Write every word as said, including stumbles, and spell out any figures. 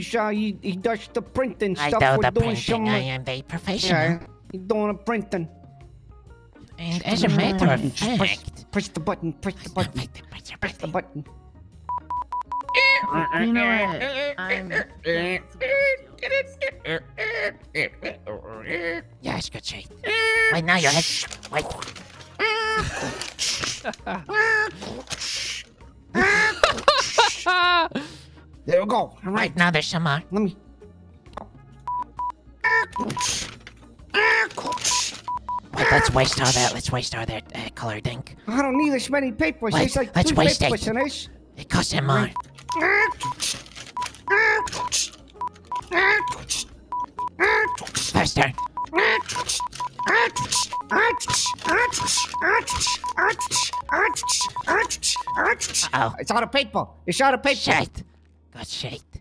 Sure, he, he does the printing I stuff. I do the doing printing. Some, I am the professional. Yeah, he's doing the printing. And as a matter of fact, press, press the button. Press the button. Press the button. Press, press the button. You know what? I'm... Yeah, it's good shit. Right now, your head. Wait. There we go. All right. Right now, there's some more. Let me. Wait, let's waste all that. Let's waste all that uh, colored ink. I don't need this many papers. Wait, it's like let's two waste papers it. In this. It costs him more. Faster. Uh-oh. It's out of paper. It's out of paper. Shit. Got shit.